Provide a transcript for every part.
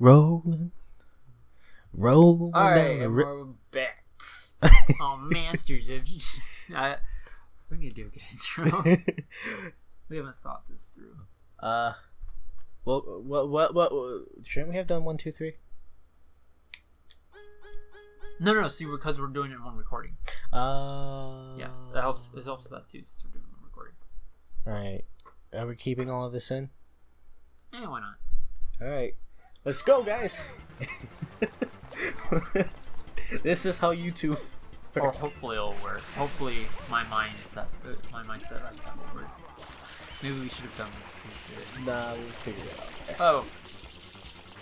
Rolling. Rolling. All right, and we're back. Oh, masters of just, we need to do a good intro. We haven't thought this through. Well, what? Shouldn't we have done 1, 2, 3? No. See, because we're doing it in one recording. Yeah, that helps. It helps that too, since we're doing one recording. All right. Are we keeping all of this in? Yeah, why not? All right. Let's go, guys. This is how YouTube works. Or hopefully it'll work. Hopefully my mindset on that will work. Maybe we should have done it. Nah, we'll figure it out. Oh.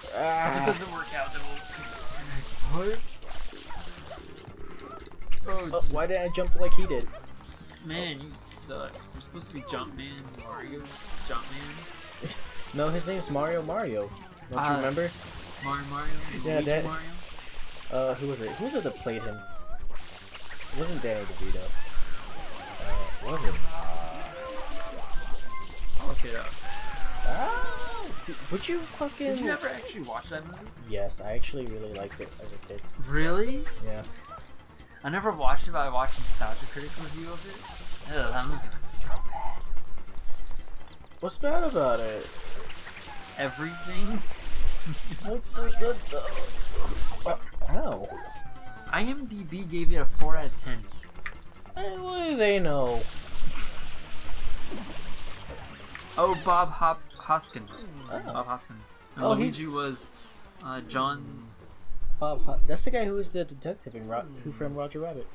If it doesn't work out, then we'll fix it for next time. Oh, why did I jump like he did? Man, you suck. You're supposed to be Jumpman, Mario, Jumpman. No, his name's Mario. Don't you remember? Mario? Yeah, that. Mario? Who was it? Who was it that played him? It wasn't Danny DeVito. Was it? I'll look it up. Would you fucking... Did you ever actually watch that movie? Yes, I actually really liked it as a kid. Really? Yeah. I never watched it, but I watched a Nostalgia Critic review of it. Ugh, that movie looks so bad. What's bad about it? Everything. It looks so good though. Ow. IMDb gave it a 4 out of 10. Hey, what do they know? Oh, Bob Hoskins. Oh. Bob Hoskins. And Luigi was John... that's the guy who was the detective in Who Framed Roger Rabbit.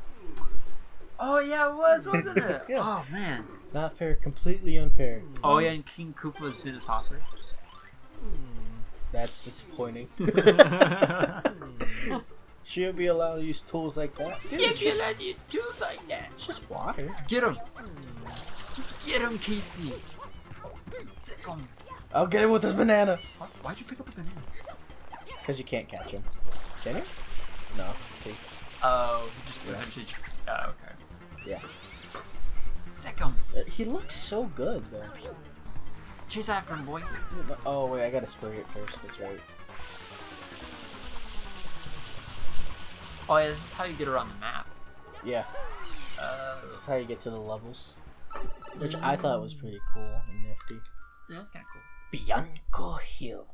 Oh yeah, it was, wasn't it? Yeah. Oh man. Not fair, completely unfair. Oh yeah, and King Koopa was Dennis Hopper. That's disappointing. She'll be allowed to use tools like that. Dude, yeah, she's allowed to use tools like that. It's just water. Get him. Get him, Casey. Sick him. I'll get him with this banana. Why'd you pick up a banana? Because you can't catch him. Can you? No. See? Oh, he just eventually... Yeah. Oh, okay. Yeah. Sick him. He looks so good, though. Chase after him, boy. Dude, oh, wait, I gotta spray it first. That's right. Oh, yeah, this is how you get around the map. Yeah. This is how you get to the levels. Which I thought was pretty cool and nifty. Yeah, that's kinda cool. Bianco Hills.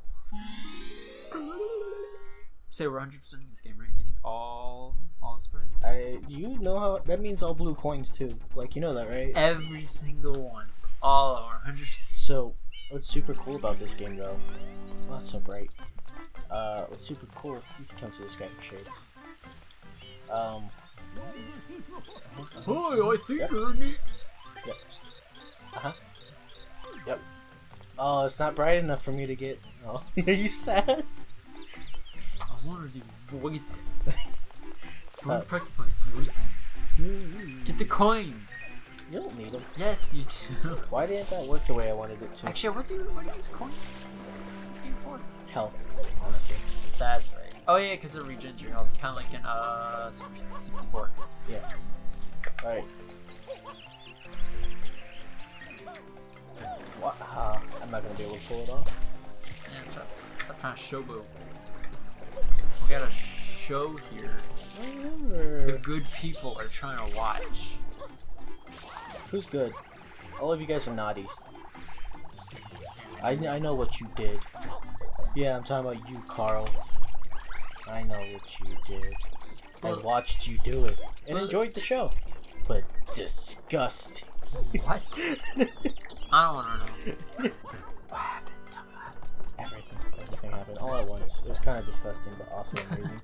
So we're 100%ing this game, right? Getting all the sprites. You know how that means all blue coins too. Like you know that, right? Every single one, all are 100%. So what's super cool about this game, though? Well, that's so bright. What's super cool? You can come to this guy for shades. Oh, I think you heard me. Yep. Yep. Oh, it's not bright enough for me to get. Oh, are you sad? What are you voicing? I want to practice my voice. Get the coins! You don't need them. Yes, you do. Why didn't that work the way I wanted it to? Actually, what do you want to use coins? This game for? Health, honestly. That's right. Oh yeah, because it regens your health. Kind of like in Super 64. Yeah. Alright. What? I'm not going to be able to pull it off. Yeah, try this. Stop trying to showboat. We got a show here. The good people are trying to watch. Who's good? All of you guys are naughty. I know what you did. Yeah, I'm talking about you, Carl. I know what you did. I watched you do it and enjoyed the show. But disgusting. What? I don't know. Everything happened all at once. It was kind of disgusting, but also amazing.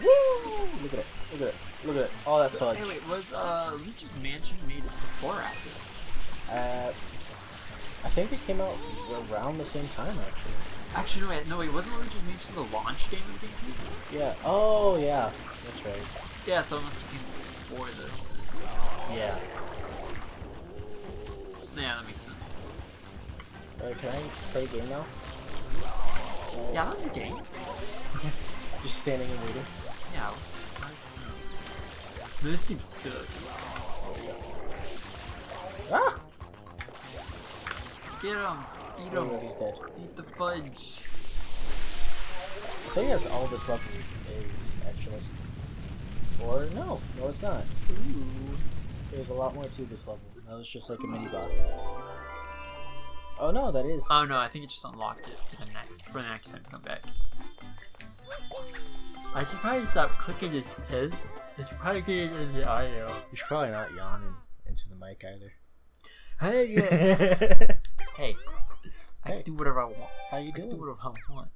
Woo! Look at it! Look at it! Look at it! All that fudge. Hey, wait, was Luigi's Mansion made before or after this? I think it came out around the same time, actually. Actually, no wait, wasn't Luigi's Mansion the launch game of GameCube? Yeah. Oh, yeah. That's right. Yeah, so it must have came before this. Yeah. Yeah, that makes sense. Can I play a game now? Yeah, that was the game. Just standing and waiting? Yeah. This is good. Ah! Get him! Eat him. He's dead. Eat the fudge. I think that's all this level is, actually. Or no. No, it's not. Ooh. There's a lot more to this level. That was just like a mini boss. Oh no, that is. Oh no, I think it just unlocked it for the next time to come back. I should probably stop clicking his head. It's probably getting in the audio. You should probably not yawn into the mic either. Hey, hey, I can do whatever I want. How you doing? I do whatever I want.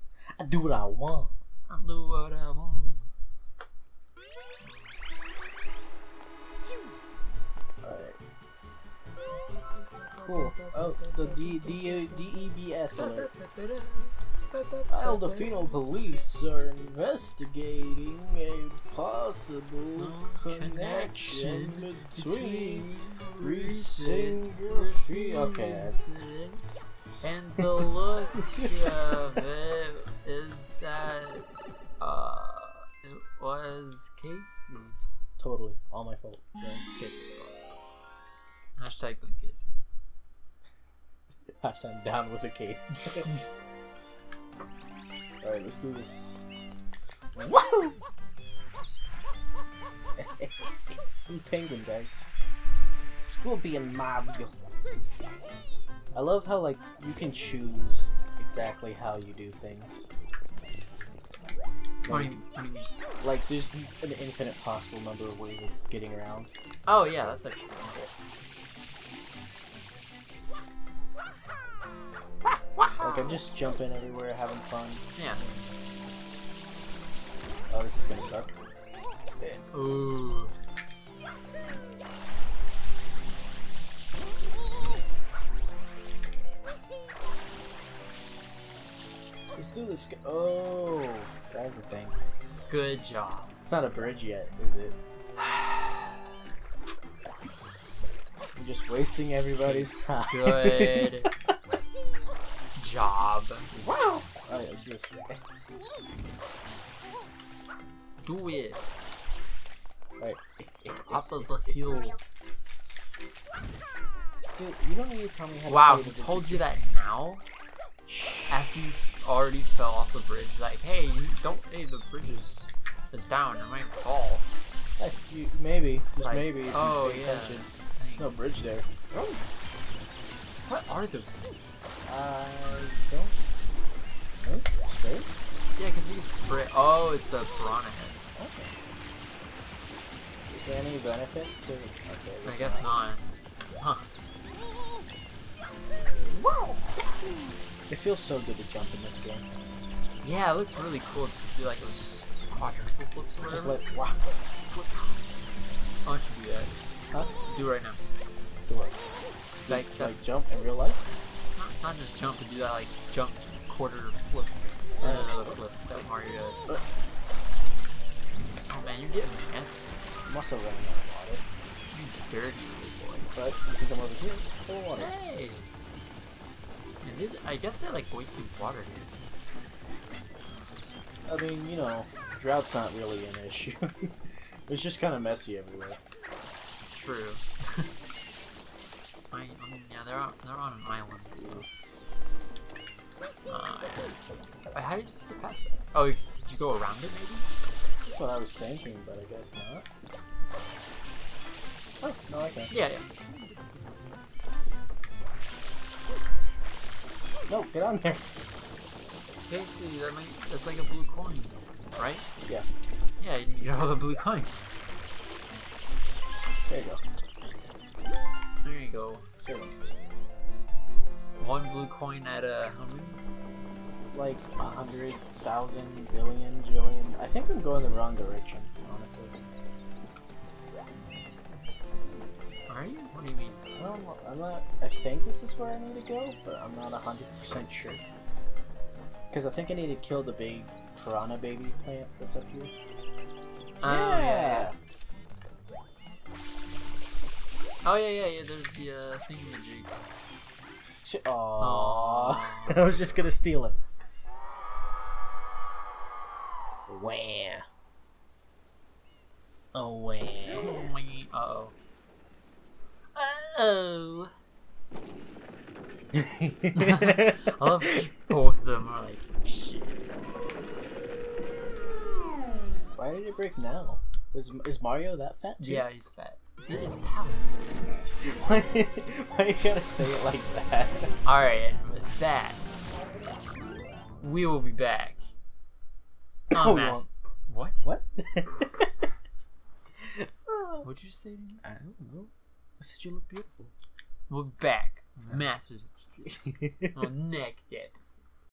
I do what I want. I do what I want. Cool. Oh, the DEBS alert. El Defino police are investigating a possible connection between recent incidents. And the look of it is that it was Casey. Totally. All my fault. Yeah, it's Casey's fault. Hashtag blame Casey. I'm down with the case. Alright, let's do this. Whoa! I'm penguin, guys. Scooby and Mario. I love how, like, you can choose exactly how you do things. What do you mean? Like, there's an infinite possible number of ways of getting around. Oh, yeah, that's actually really cool. Like, I'm just jumping everywhere, having fun. Yeah. Oh, this is gonna suck. Yeah. Ooh. Let's do this. Oh, that's the thing. Good job. It's not a bridge yet, is it? I'm just wasting everybody's time. Good. Job. Wow! Alright, let's do this. Do it. Alright. Papa's a heel. Dude, you don't need to tell me how to do it. Wow, he told you that now? After you already fell off the bridge. Like, hey, you don't. Hey, the bridge is down. It might fall. Maybe. Just like, maybe. Oh, yeah. Attention. There's no bridge there. Oh. What are those things? I don't know. Spray? Yeah, because you can spray. Oh, it's a piranha head. Okay. Is there any benefit to. Okay, I guess not. Huh. Whoa! It feels so good to jump in this game. Yeah, it looks really cool just to do like those quadruple flips or whatever. Just like, wow. Why don't you do that? Huh? Do it right now. Do it. Like jump in real life? Not just jump and do that, like jump quarter flip. Or another flip that Mario does. Oh man, you're getting messy. I'm also running out of water. You dirty little boy. But you can come over here full of water. Hey! And these, I guess they're like wasting water here. I mean, you know, drought's not really an issue. It's just kind of messy everywhere. True. I mean, yeah, they're on an island, so... Wait, how are you supposed to get past that? Oh, did you go around it, maybe? That's what I was thinking, but I guess not. Oh, no, I can. Yeah, yeah. No, get on there! Casey, that's like a blue coin, right? Yeah. Yeah, you need all the blue coins. There you go. There you go. One blue coin at a how many? Like 100,000 billion jillion. I think I'm going the wrong direction, honestly. Are you? What do you mean? Well, I'm not. I think this is where I need to go, but I'm not 100% sure. Because I think I need to kill the big piranha baby plant that's up here. Yeah. Oh yeah, there's the thingamajig. Aww. I was just gonna steal it. Where? Oh, where? Uh-oh. Uh-oh. I love both of them are like, shit. Why did it break now? Is Mario that fat too? Yeah, he's fat. It's talent. Why you gotta say it like that? Alright, and with that, we will be back. Oh, mass. What? What? What'd you say to me? I don't know. I said you look beautiful. We're back. Masters of Street. On next episode.